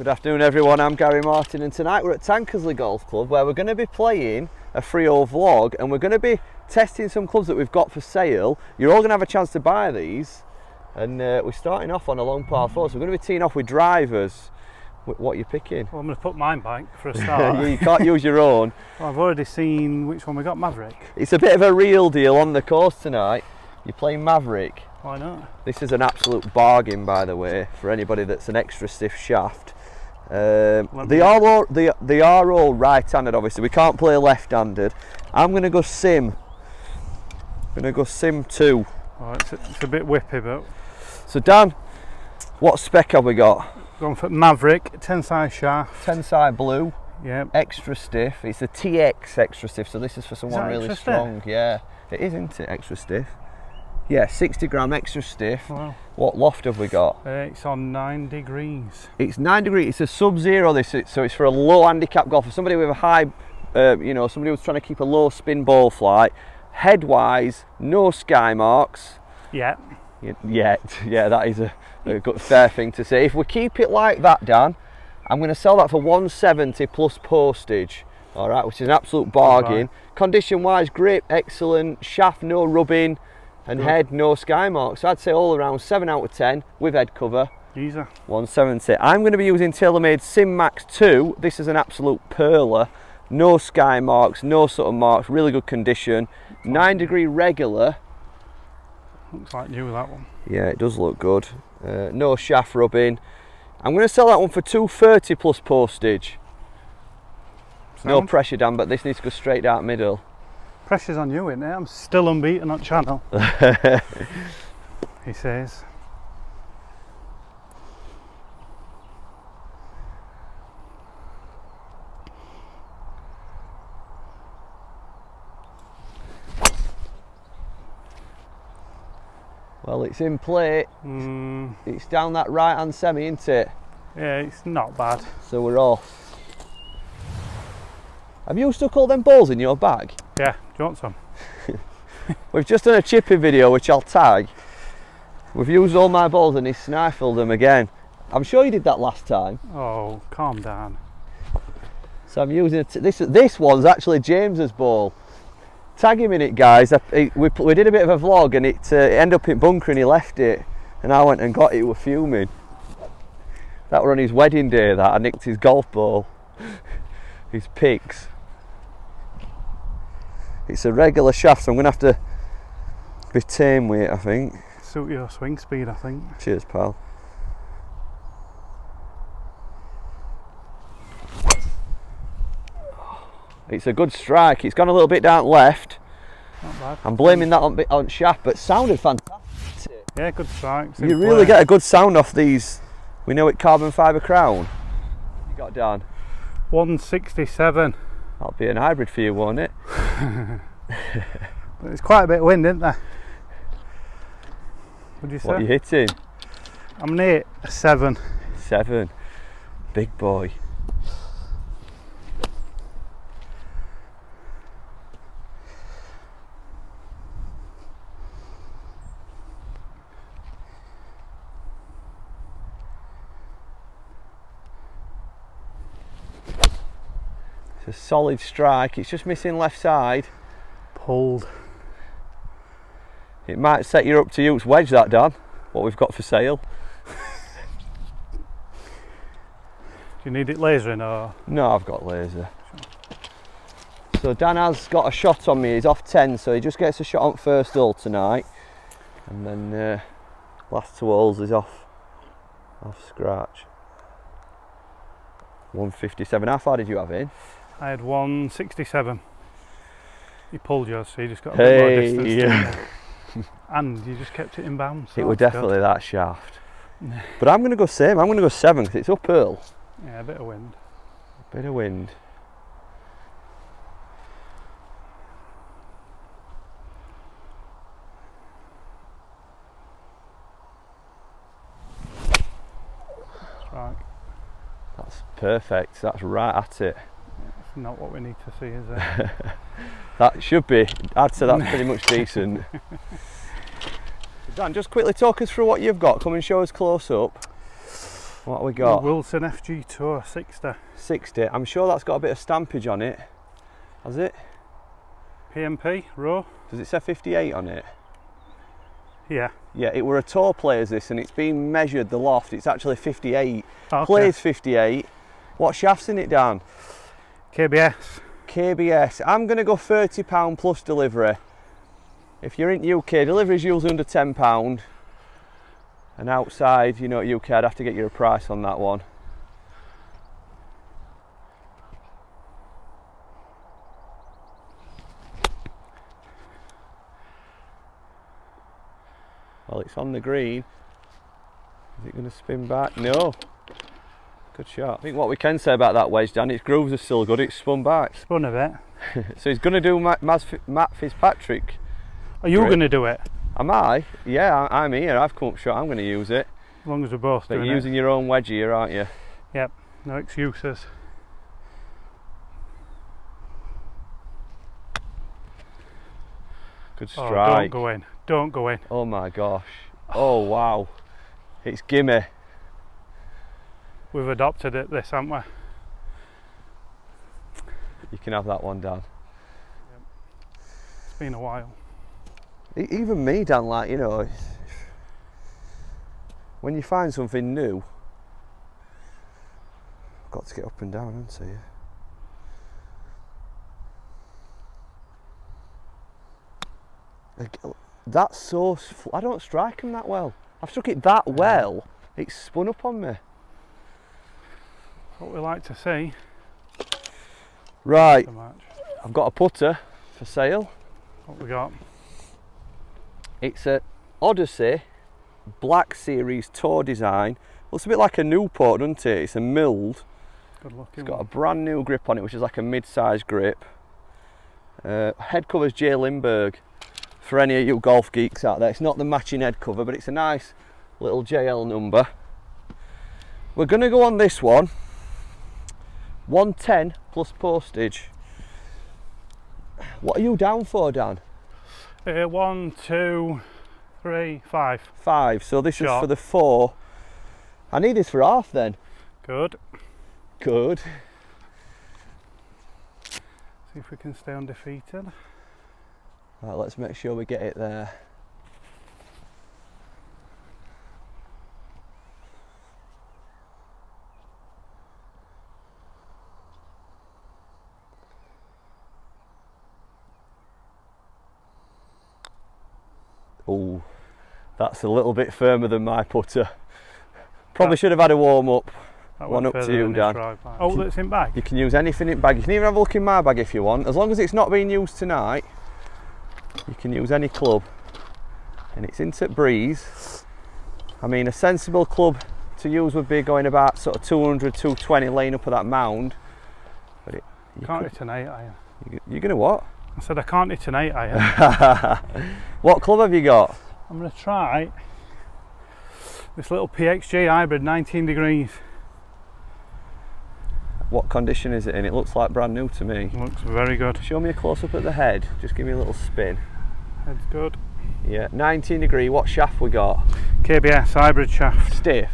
Good afternoon everyone, I'm Gary Martin and tonight we're at Tankersley Golf Club where we're going to be playing a free-hole vlog and we're going to be testing some clubs that we've got for sale. You're all going to have a chance to buy these and we're starting off on a long par 4, so we're going to be teeing off with drivers. What are you picking? Well, I'm going to put mine back for a start. You can't use your own. Well, I've already seen which one we got, Maverick. It's a bit of a real deal on the course tonight. You're playing Maverick. Why not? This is an absolute bargain, by the way, for anybody that's an extra stiff shaft. They are all right-handed, obviously. We can't play left-handed. I'm going to go Sim. I'm going to go Sim 2. Oh, it's a bit whippy, but... So, Dan, what spec have we got? Going for Maverick, Tensai shaft. Tensai blue. Yeah. Extra stiff. It's a TX extra stiff, so this is for someone really strong. Yeah. It is, isn't it, extra stiff? Yeah, 60 gram extra stiff. Wow. What loft have we got? It's on 9 degrees. It's 9 degrees. It's a sub-zero. This, so it's for a low handicap golfer, somebody with a high, you know, somebody who's trying to keep a low spin ball flight. Headwise, no sky marks. Yeah. Yeah. That is a good fair thing to say. If we keep it like that, Dan, I'm going to sell that for 170 plus postage. All right, which is an absolute bargain. Right. Condition-wise, grip excellent. Shaft, no rubbing. And head, no sky marks. So I'd say all around 7 out of 10 with head cover. Easy. 170. I'm going to be using TaylorMade Sim Max 2. This is an absolute pearler. No sky marks, no sort of marks, really good condition. 9 degree regular. Looks like new with that one. Yeah, it does look good. No shaft rubbing. I'm going to sell that one for 230 plus postage. No pressure, Dan, but this needs to go straight out middle. Pressure's on you, isn't it? I'm still unbeaten on channel. He says. Well, it's in play. Mm. It's down that right hand semi, isn't it? Yeah, it's not bad. So we're off. Have you stuck all them balls in your bag? Yeah, do you want some? We've just done a chipping video which I'll tag. We've used all my balls and he snifled them again. I'm sure you did that last time. Oh, calm down. So I'm using this one's actually James's ball. Tag him in it, guys. We did a bit of a vlog and it ended up in bunker and he left it and I went and got it. We're fuming. That were on his wedding day, that I nicked his golf ball. His picks. It's a regular shaft, so I'm going to have to be tame with it, I think. Suit your swing speed, I think. Cheers, pal. It's a good strike. It's gone a little bit down left. Not bad. I'm blaming that on shaft, but sounded fantastic. Yeah, good strike. You really get a good sound off these. We know it carbon fibre crown. You got down. 167. That'll be a hybrid for you, won't it? But it's quite a bit of wind, isn't there? What'd you say? What are you hitting? I'm near a 7. 7. Big boy. A solid strike, it's just missing left side. Pulled. It might set you up to use wedge that, Dan, what we've got for sale. Do you need it lasering or? No, I've got laser. Sure. So Dan has got a shot on me, he's off 10, so he just gets a shot on first hole tonight. And then last two holes is off scratch. 157, how far did you have in? I had 167. You pulled yours, so you just got a bit more distance. Yeah. And you just kept it in bounds. So it was definitely good. That shaft. But I'm going to go same, I'm going to go 7 because it's uphill. Yeah, a bit of wind. A bit of wind. Right. That's perfect, that's right at it. Not what we need to see, is it? That should be, I'd say that's pretty much decent. Dan, just quickly talk us through what you've got. Come and show us close up. What have we got? Wilson FG Tour 60. 60. I'm sure that's got a bit of stampage on it. Has it? PMP, raw. Does it say 58 on it? Yeah. Yeah, it were a tour players this, and it's been measured, the loft, it's actually 58. Okay. Plays 58. What shaft's in it, Dan? KBS. KBS. I'm going to go £30 plus delivery. If you're in the UK, delivery's usually under £10. And outside, you know, UK, I'd have to get you a price on that one. Well, it's on the green. Is it going to spin back? No. Good shot. I think what we can say about that wedge, Dan, its grooves are still good. It's spun back. Spun a bit. So he's going to do Matt Fitzpatrick. Are you going to do it? Am I? Yeah, I'm here. I've come up short. I'm going to use it. As long as we're both doing it. But you're using your own wedge here, aren't you? Yep. No excuses. Good strike. Oh, don't go in. Don't go in. Oh my gosh. Oh wow. It's gimme. We've adopted it this, haven't we? You can have that one, Dan. Yep. It's been a while. Even me, Dan, like, you know, when you find something new, I've got to get up and down, haven't I? That's so... I don't strike him that well. I've struck it that well, it's spun up on me. What we like to see. Right, I've got a putter for sale. What we got? It's a Odyssey Black Series Tour design. Looks a bit like a Newport, doesn't it? It's a milled. Good luck. It's got a brand new grip on it, which is like a mid-sized grip. Head cover's Jay Lindbergh. For any of you golf geeks out there, it's not the matching head cover, but it's a nice little JL number. We're going to go on this one, 110 plus postage. What are you down for, Dan? 1, 2, 3, 5. 5, so this is for the 4. I need this for half then. Good. Good. See if we can stay undefeated. Right, let's make sure we get it there. Oh, that's a little bit firmer than my putter. Probably should have had a warm up. One up to you, Dan. Oh, that's in bag. You can use anything in bag. You can even have a look in my bag if you want, as long as it's not being used tonight. You can use any club, and it's into breeze. I mean, a sensible club to use would be going about sort of 200, 220 laying up of that mound. But it, you can't hit an 8-iron. You're going to what? I said I can't hit an 8-iron. What club have you got? I'm going to try this little PXG hybrid, 19 degrees. What condition is it in? It looks like brand new to me. It looks very good. Show me a close up at the head. Just give me a little spin. Head's good. Yeah, 19 degree. What shaft we got? KBS hybrid shaft. Stiff?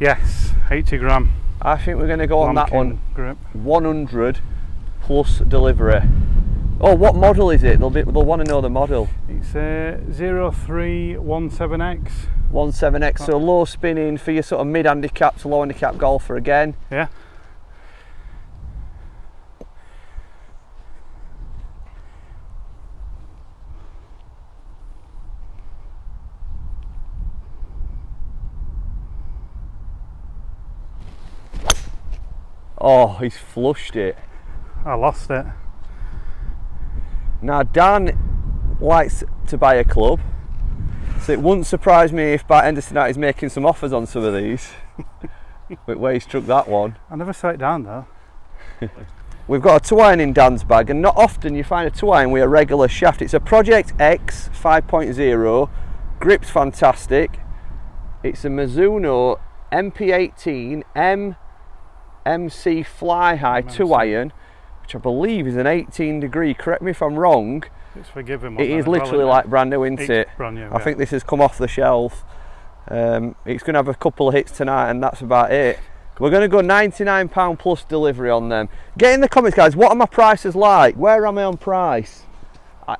Yes, 80 gram. I think we're going to go on that one. Grip. 100 plus delivery. Oh, what model is it? They'll want to know the model. It's a 0317X. 17X, so low spinning for your sort of mid handicap to low handicap golfer again. Yeah. Oh, he's flushed it. I lost it. Now, Dan likes to buy a club, so it wouldn't surprise me if by end of tonight he's making some offers on some of these. Where he struck that one. I never saw it down, though. We've got a 2-iron in Dan's bag, and not often you find a 2-iron with a regular shaft. It's a Project X 5.0. Grip's fantastic. It's a Mizuno MP18 MMC fly high 2-iron, which I believe is an 18 degree. Correct me if I'm wrong. It's forgiving. It is literally like brand new, isn't it? Brand new. I think this has come off the shelf. It's going to have a couple of hits tonight and that's about it. We're going to go £99 plus delivery on them. Get in the comments, guys, what are my prices like? Where am I on price?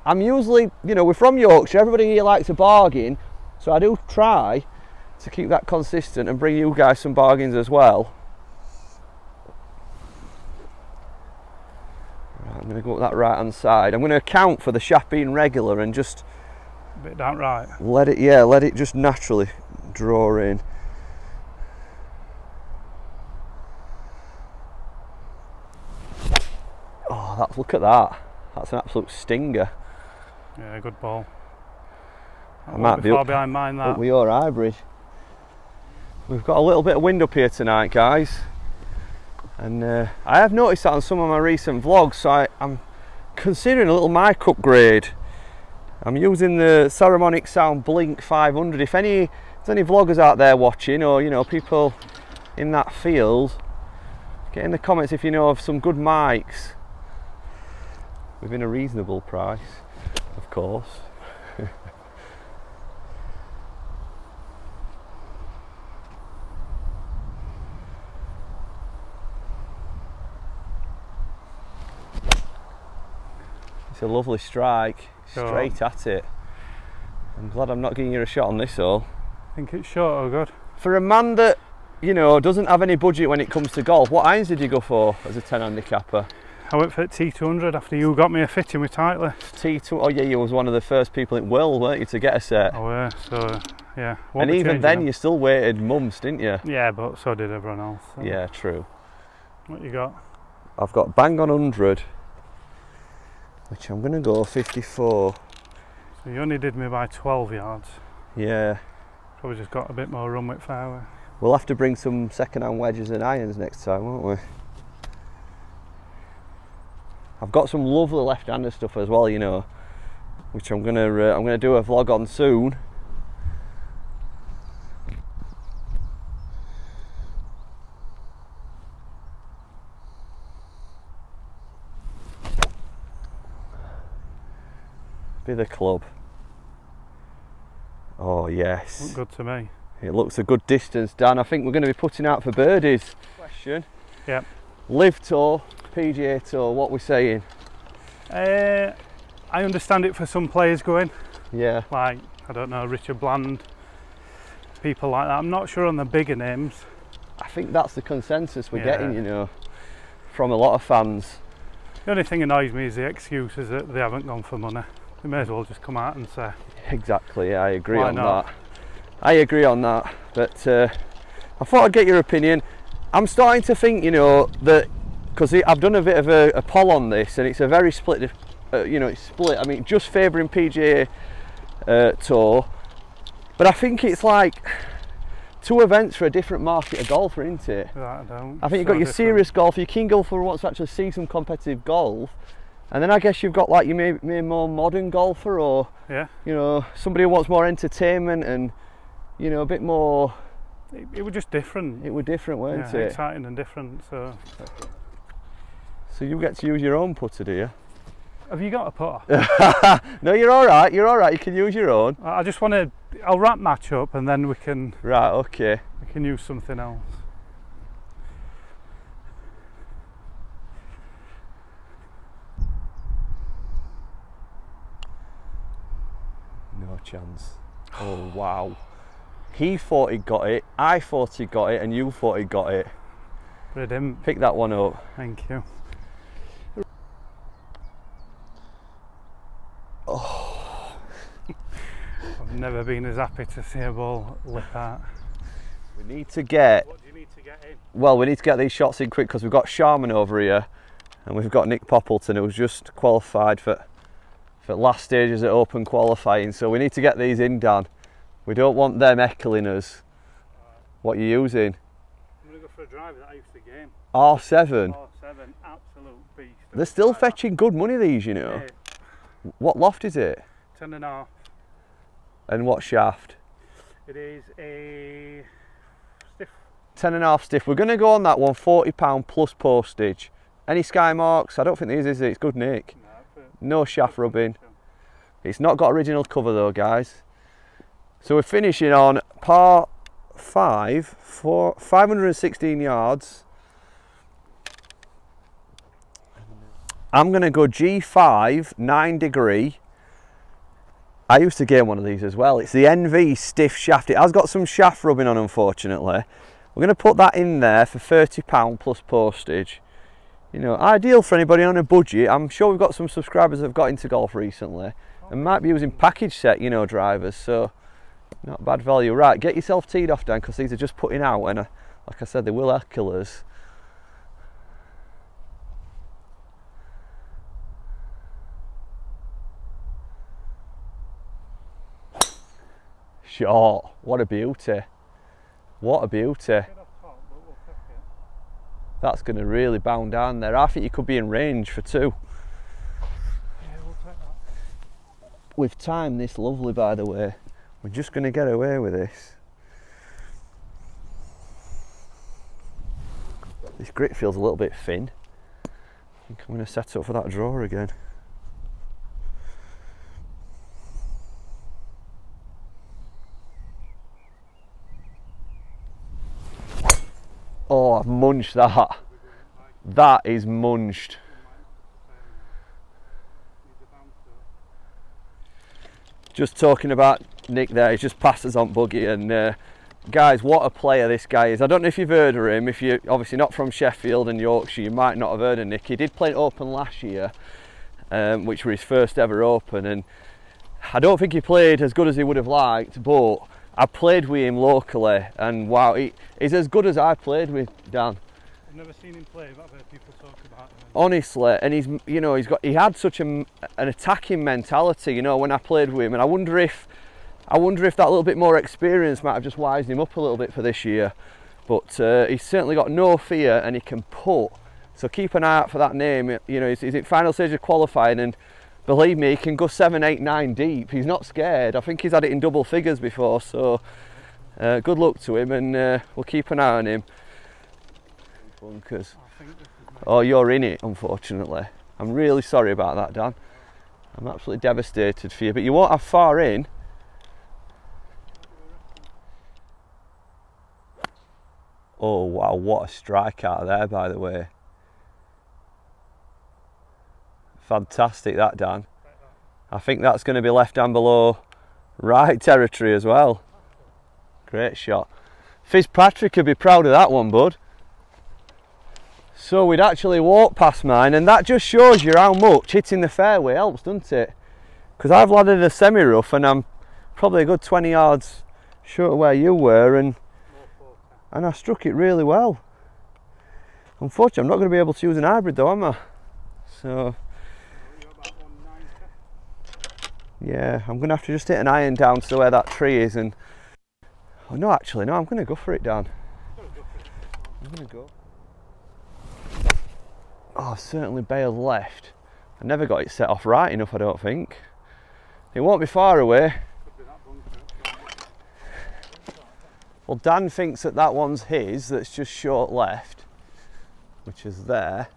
I'm usually, you know, we're from Yorkshire, everybody here likes a bargain, so I do try to keep that consistent and bring you guys some bargains as well. Right, I'm going to go up that right hand side. I'm going to account for the shaft being regular and just a bit down right. Let it, yeah, let it just naturally draw in. Oh, that's, look at that. That's an absolute stinger. Yeah, good ball. I might be far behind mine, that. Up with your high bridge. We've got a little bit of wind up here tonight, guys. And I have noticed that on some of my recent vlogs, so I'm considering a little mic upgrade. I'm using the Saramonic Sound Blink 500. If there's any vloggers out there watching, or you know, people in that field, get in the comments if you know of some good mics within a reasonable price, of course. It's a lovely strike, straight at it. I'm glad I'm not giving you a shot on this hole. I think it's short, oh god. For a man that, you know, doesn't have any budget when it comes to golf, what irons did you go for as a 10 handicapper? I went for a T200 after you got me a fitting with Titleist. T2, oh yeah, you was one of the first people in Will, weren't you, to get a set? Oh yeah, so yeah. And even then you still waited months, didn't you? Yeah, but so did everyone else. So. Yeah, true. What you got? I've got bang on 100. Which I'm going to go 54. So you only did me by 12 yards. Yeah. Probably just got a bit more run with fairway. We'll have to bring some second-hand wedges and irons next time, won't we? I've got some lovely left-handed stuff as well, you know, which I'm going to do a vlog on soon. Be the club. Oh yes. Looks good to me. It looks a good distance, Dan. I think we're going to be putting out for birdies. Question. Yep. LIV Tour, PGA Tour. What we're saying? I understand it for some players going. Yeah. Like I don't know, Richard Bland, people like that. I'm not sure on the bigger names. I think that's the consensus we're getting, you know, from a lot of fans. The only thing annoys me is the excuse is that they haven't gone for money. They may as well just come out and say. Exactly, yeah, I agree on that. I agree on that, but I thought I'd get your opinion. I'm starting to think, you know, that because I've done a bit of a poll on this, and it's a very split, you know, it's split. I mean, just favouring PGA Tour, but I think it's like two events for a different market of golf, isn't it? That I don't. I think you've got your serious golf, your keen golfer who wants to actually see some competitive golf. And then I guess you've got like you may more modern golfer, or you know, somebody who wants more entertainment and, you know, a bit more. It was just different. It was different, weren't it? Exciting and different. So you get to use your own putter, do you? Have you got a putter? No, you're all right. You're all right. You can use your own. I just want to. I'll wrap match up and then we can. Right. Okay. We can use something else. Chance. Oh wow, he thought he got it, I thought he got it, and you thought he got it, but I didn't. Pick that one up. Thank you. Oh. I've never been as happy to see a ball like that. We need to get, what do you need to get in? Well, we need to get these shots in quick because we've got Sharman over here and we've got Nick Poppleton, who's just qualified for last stages at Open qualifying, so we need to get these in, Dan. We don't want them heckling us. What are you using? I'm going to go for a driver that I used to game. R7? R7, absolute beast. They're still like fetching good money, these, you know. Yeah. What loft is it? 10.5. And what shaft? It is a stiff. 10.5 stiff. We're going to go on that one, £40 plus postage. Any sky marks? I don't think these is it. It's good, Nick. No. No shaft rubbing. It's not got original cover though, guys. So we're finishing on par 5 for 516 yards. I'm going to go G5 9 degree. I used to get one of these as well. It's the NV stiff shaft. It has got some shaft rubbing on, unfortunately. We're going to put that in there for £30 plus postage. You know, ideal for anybody on a budget. I'm sure we've got some subscribers that have got into golf recently and might be using package set, you know, drivers, so not bad value. Right, get yourself teed off, Dan, because these are just putting out, and like I said, they will heckle us. Short. What a beauty. What a beauty. That's going to really bound down there. I think you could be in range for 2. Yeah, we'll take that. We've timed this lovely, by the way. We're just going to get away with this. This grip feels a little bit thin. I think I'm going to set up for that draw again. Oh, I've munched that. That is munched. Just talking about Nick there, he's just passed us on buggy, and guys, what a player this guy is. I don't know if you've heard of him. If you're obviously not from Sheffield and Yorkshire, you might not have heard of Nick. He did play an Open last year, which were his first ever Open, and I don't think he played as good as he would have liked, but I played with him locally, and wow, he's as good as I played with, Dan. I've never seen him play, but I've heard people talk about him. Honestly, and he's, you know, he had such an attacking mentality, you know, when I played with him, and I wonder if that little bit more experience might have just wised him up a little bit for this year. But he's certainly got no fear, and he can putt. So keep an eye out for that name. You know, he's in final stage of qualifying, and believe me, he can go 7, 8, 9 deep. He's not scared. I think he's had it in double figures before, so good luck to him, and we'll keep an eye on him. Bunkers. Oh, you're in it, unfortunately. I'm really sorry about that, Dan. I'm absolutely devastated for you, but you won't have far in. Oh, wow, what a strike out there, by the way. Fantastic that, Dan. I think that's going to be left hand below right territory as well. Great shot. Fitzpatrick could be proud of that one, bud. So we'd actually walked past mine, and that just shows you how much hitting the fairway helps, doesn't it? Because I've landed a semi-rough, and I'm probably a good 20 yards short of where you were, and I struck it really well. Unfortunately, I'm not going to be able to use an hybrid though, am I? So yeah, I'm going to have to just hit an iron down to where that tree is, and oh no, actually no, I'm going to go for it, Dan. I'm going to go. Oh, I've certainly bailed left. I never got it set off right enough, I don't think. It won't be far away. Well, Dan thinks that one's his, that's just short left, which is there,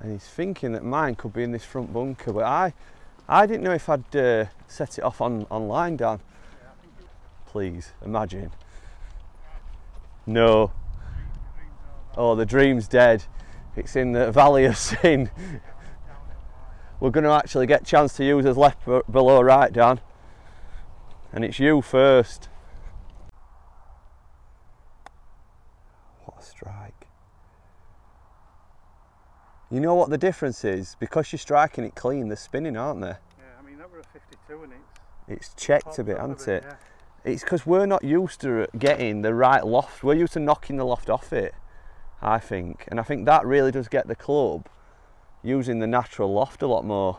and he's thinking that mine could be in this front bunker, but I didn't know if I'd set it off online, Dan. Please, imagine. No. Oh, the dream's dead. It's in the Valley of Sin. We're going to actually get a chance to use as left below right, Dan. And it's you first. What a strike. You know what the difference is? Because you're striking it clean, they're spinning, aren't they? Yeah, I mean, that were a 52 and it's checked a bit, hasn't it? Yeah. It's because we're not used to getting the right loft. We're used to knocking the loft off it, I think. And I think that really does get the club using the natural loft a lot more.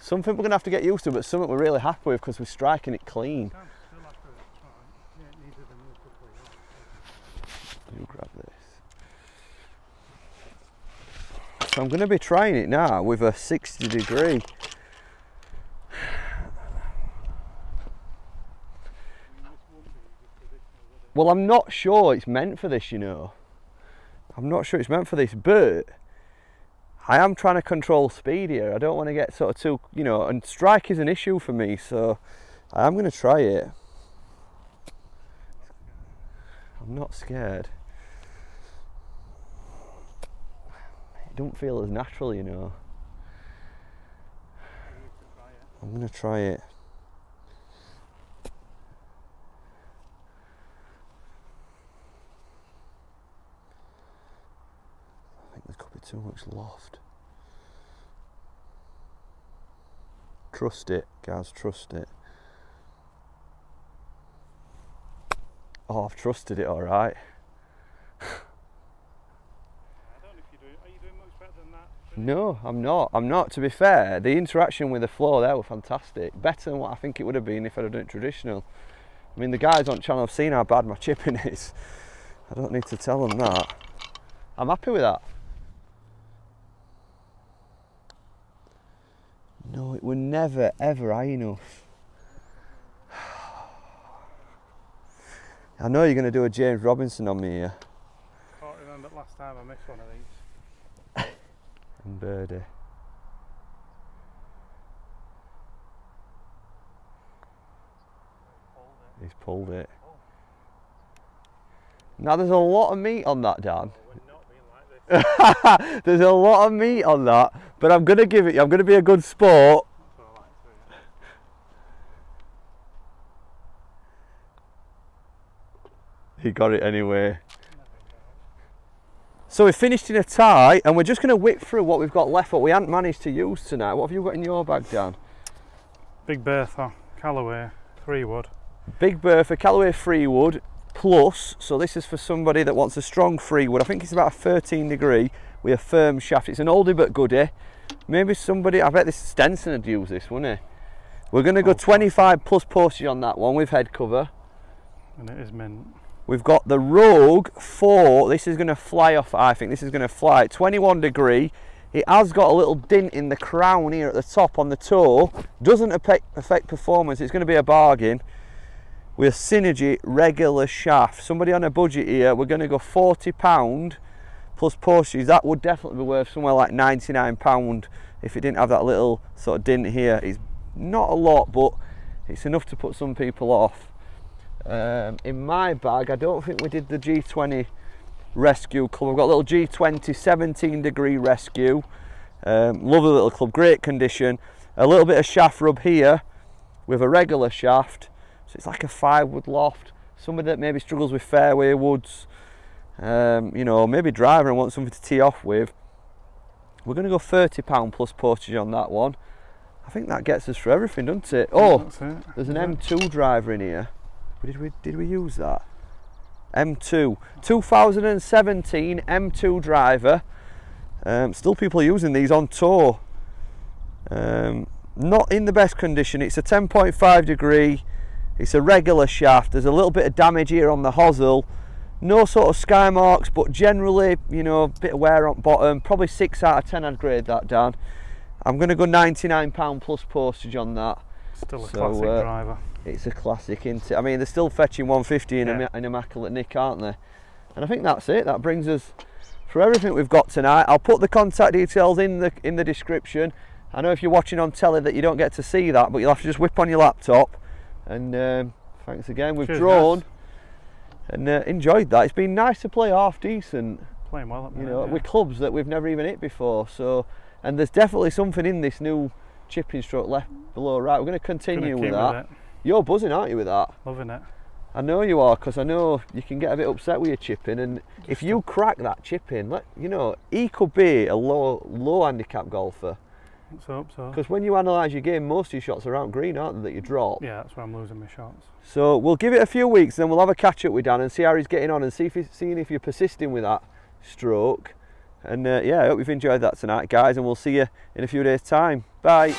Something we're going to have to get used to, but something we're really happy with because we're striking it clean. You grab this. So I'm going to be trying it now with a 60 degree. Well, I'm not sure it's meant for this, you know. I'm not sure it's meant for this, but I am trying to control speed here. I don't want to get sort of too, you know, and strike is an issue for me, so I'm going to try it. I'm not scared. It don't feel as natural, you know. I'm going to try it. I think there could be too much loft. Trust it, guys, trust it. Oh, I've trusted it all right. I don't know if you're doing, are you doing much better than that? No, I'm not. I'm not, to be fair. The interaction with the floor there were fantastic. Better than what I think it would have been if I'd have done it traditional. I mean, the guys on the channel have seen how bad my chipping is. I don't need to tell them that. I'm happy with that. No, it were never, ever high enough. I know you're going to do a James Robinson on me here. I can't remember last time I missed one of these. And birdie. He's pulled it. Oh. Now there's a lot of meat on that, Dan. There's a lot of meat on that, but I'm going to give it, I'm going to be a good sport. He got it anyway. So we finished in a tie, and we're just going to whip through what we've got left, what we haven't managed to use tonight. What have you got in your bag, Dan? Big Bertha, Callaway, 3-wood. Big Bertha, Callaway 3-wood. Plus, so this is for somebody that wants a strong 3-wood. I think it's about a 13-degree with a firm shaft. It's an oldie but goodie. Maybe somebody, I bet this Stenson would use this, wouldn't he? We're going to go 25 plus postage on that one with head cover. And it is mint. We've got the Rogue 4. This is going to fly off, I think. This is going to fly at 21-degree. It has got a little dint in the crown here at the top on the toe. Doesn't affect performance. It's going to be a bargain. With a Synergy regular shaft. Somebody on a budget here, we're going to go £40 plus postage. That would definitely be worth somewhere like £99 if it didn't have that little sort of dint here. It's not a lot, but it's enough to put some people off. In my bag, I don't think we did the G20 rescue club. I've got a little G20 17-degree rescue. Lovely little club, great condition. A little bit of shaft rub here with a regular shaft. So it's like a 5-wood loft. Somebody that maybe struggles with fairway woods, you know, maybe driver and wants something to tee off with. We're going to go £30 plus postage on that one. I think that gets us for everything, doesn't it? Oh, it. There's an M2 driver in here. Did we use that? M2, 2017 M2 driver. Still people using these on tour. Not in the best condition. It's a 10.5-degree. It's a regular shaft. There's a little bit of damage here on the hosel. No sort of sky marks, but generally, you know, a bit of wear on bottom. Probably 6 out of 10 I'd grade that down. I'm going to go £99 plus postage on that. Still a classic driver. It's a classic, isn't it? I mean, they're still fetching 150 in immaculate nick, aren't they? And I think that's it. That brings us for everything we've got tonight. I'll put the contact details in the description. I know if you're watching on telly that you don't get to see that, but you'll have to just whip on your laptop. And thanks again, we've drawn and enjoyed that. It's been nice to play half decent. Playing well at the minute, you know, with clubs that we've never even hit before. So, and there's definitely something in this new chipping stroke left below right. We're going to continue with that. You're buzzing, aren't you, with that? Loving it. I know you are, because I know you can get a bit upset with your chipping, and if you crack that chipping, you know, he could be a low handicap golfer. So, because when you analyse your game, most of your shots are out green, aren't they, that you drop? Yeah, that's where I'm losing my shots. So we'll give it a few weeks, and then we'll have a catch up with Dan and see how he's getting on, and see if he's seeing if you're persisting with that stroke. And yeah, I hope you've enjoyed that tonight, guys, and we'll see you in a few days' time. Bye.